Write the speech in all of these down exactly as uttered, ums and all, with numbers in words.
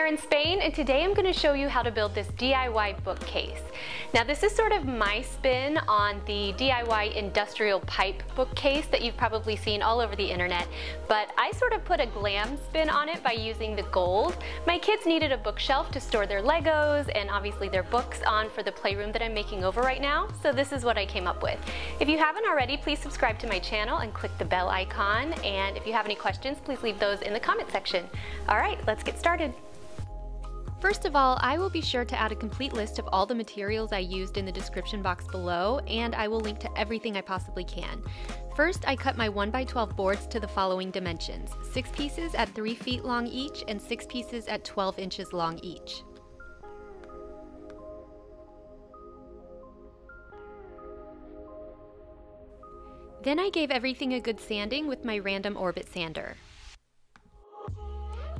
Erin Spain, and today I'm going to show you how to build this D I Y bookcase. Now this is sort of my spin on the D I Y industrial pipe bookcase that you've probably seen all over the internet, but I sort of put a glam spin on it by using the gold. My kids needed a bookshelf to store their Legos and obviously their books on for the playroom that I'm making over right now, so this is what I came up with. If you haven't already, please subscribe to my channel and click the bell icon, and if you have any questions, please leave those in the comment section. All right, let's get started. First of all, I will be sure to add a complete list of all the materials I used in the description box below, and I will link to everything I possibly can. First, I cut my one by twelve boards to the following dimensions: six pieces at three feet long each and six pieces at twelve inches long each. Then I gave everything a good sanding with my random orbit sander.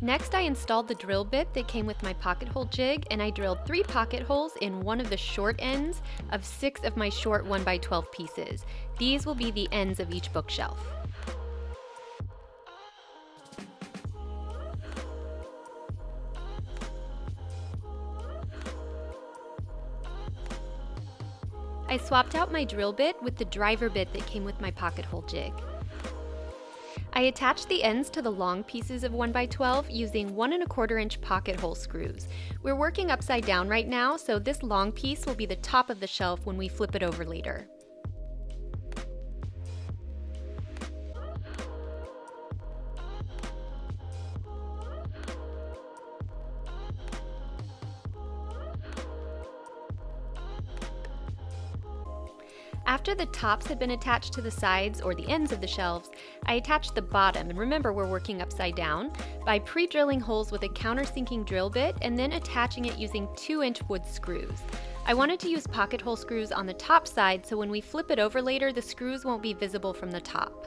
Next, I installed the drill bit that came with my pocket hole jig, and I drilled three pocket holes in one of the short ends of six of my short one by twelve pieces. These will be the ends of each bookshelf. I swapped out my drill bit with the driver bit that came with my pocket hole jig. I attached the ends to the long pieces of one by twelve using one and a quarter inch pocket hole screws. We're working upside down right now, so this long piece will be the top of the shelf when we flip it over later. After the tops had been attached to the sides or the ends of the shelves, I attached the bottom, and remember we're working upside down, by pre-drilling holes with a countersinking drill bit and then attaching it using two inch wood screws. I wanted to use pocket hole screws on the top side so when we flip it over later, the screws won't be visible from the top.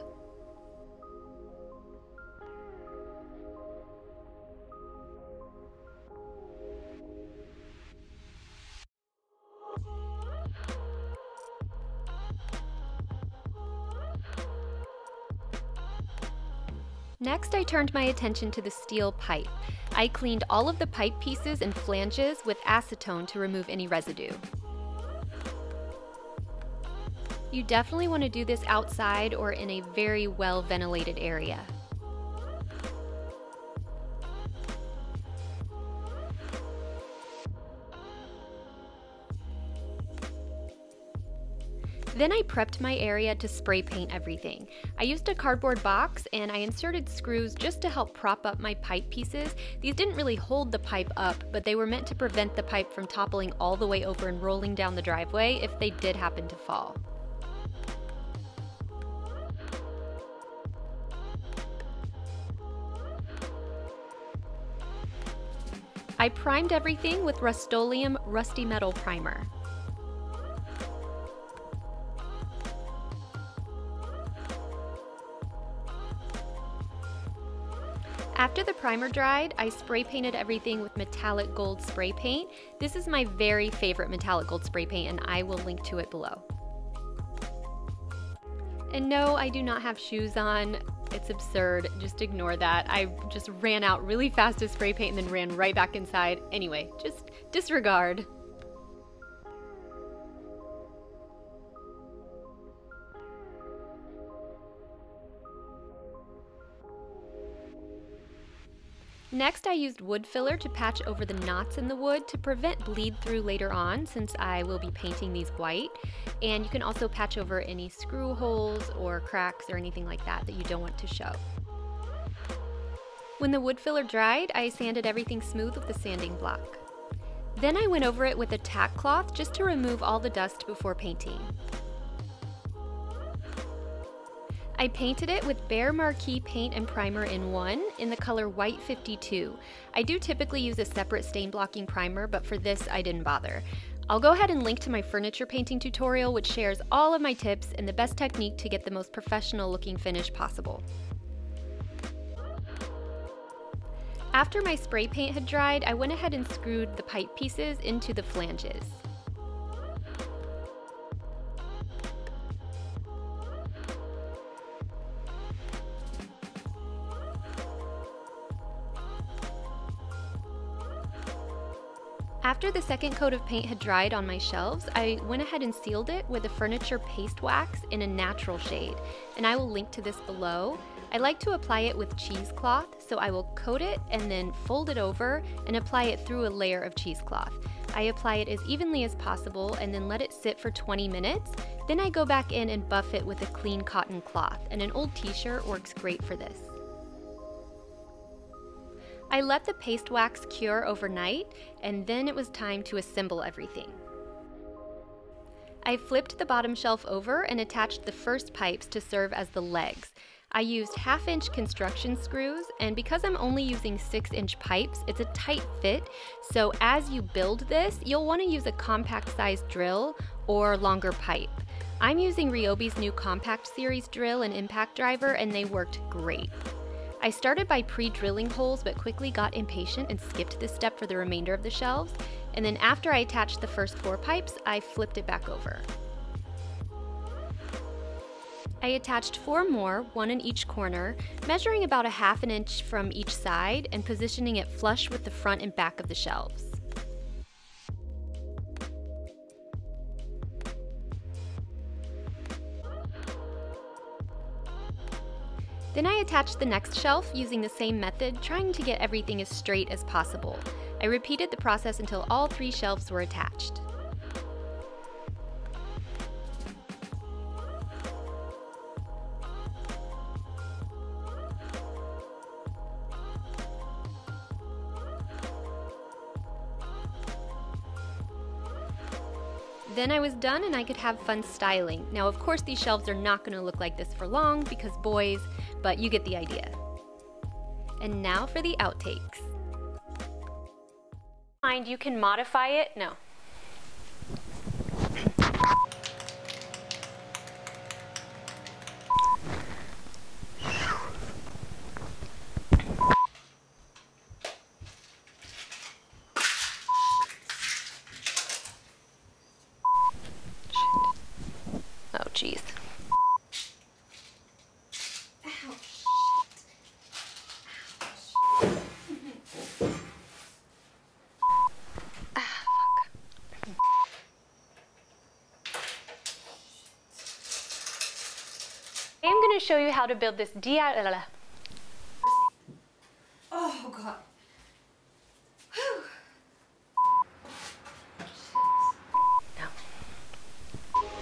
Next, I turned my attention to the steel pipe. I cleaned all of the pipe pieces and flanges with acetone to remove any residue. You definitely want to do this outside or in a very well ventilated area. Then I prepped my area to spray paint everything. I used a cardboard box and I inserted screws just to help prop up my pipe pieces. These didn't really hold the pipe up, but they were meant to prevent the pipe from toppling all the way over and rolling down the driveway if they did happen to fall. I primed everything with Rust-Oleum Rusty Metal Primer. After the primer dried, I spray painted everything with metallic gold spray paint. This is my very favorite metallic gold spray paint, and I will link to it below. And no, I do not have shoes on. It's absurd, just ignore that. I just ran out really fast to spray paint and then ran right back inside. Anyway, just disregard. Next, I used wood filler to patch over the knots in the wood to prevent bleed through later on, since I will be painting these white. And you can also patch over any screw holes or cracks or anything like that that you don't want to show. When the wood filler dried, I sanded everything smooth with the sanding block. Then I went over it with a tack cloth just to remove all the dust before painting. I painted it with Behr Marquee paint and primer in one in the color White fifty-two. I do typically use a separate stain blocking primer, but for this I didn't bother. I'll go ahead and link to my furniture painting tutorial, which shares all of my tips and the best technique to get the most professional looking finish possible. After my spray paint had dried, I went ahead and screwed the pipe pieces into the flanges. After the second coat of paint had dried on my shelves, I went ahead and sealed it with a furniture paste wax in a natural shade, and I will link to this below. I like to apply it with cheesecloth, so I will coat it and then fold it over and apply it through a layer of cheesecloth. I apply it as evenly as possible and then let it sit for twenty minutes. Then I go back in and buff it with a clean cotton cloth, and an old t-shirt works great for this. I let the paste wax cure overnight, and then it was time to assemble everything. I flipped the bottom shelf over and attached the first pipes to serve as the legs. I used half-inch construction screws, and because I'm only using six-inch pipes, it's a tight fit, so as you build this, you'll want to use a compact-sized drill or longer pipe. I'm using Ryobi's new Compact Series drill and impact driver, and they worked great. I started by pre-drilling holes but quickly got impatient and skipped this step for the remainder of the shelves, and then after I attached the first four pipes, I flipped it back over. I attached four more, one in each corner, measuring about a half an inch from each side and positioning it flush with the front and back of the shelves. Then I attached the next shelf using the same method, trying to get everything as straight as possible. I repeated the process until all three shelves were attached. Then I was done and I could have fun styling. Now, of course, these shelves are not going to look like this for long because boys, but you get the idea. And now for the outtakes. Mind you can modify it. No. Jeez. I'm going to show you how to build this D I Y. Oh God.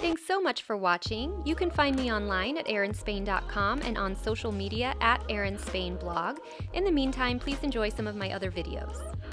Thanks so much for watching. You can find me online at erin spain dot com and on social media at Erin Spain blog. In the meantime, please enjoy some of my other videos.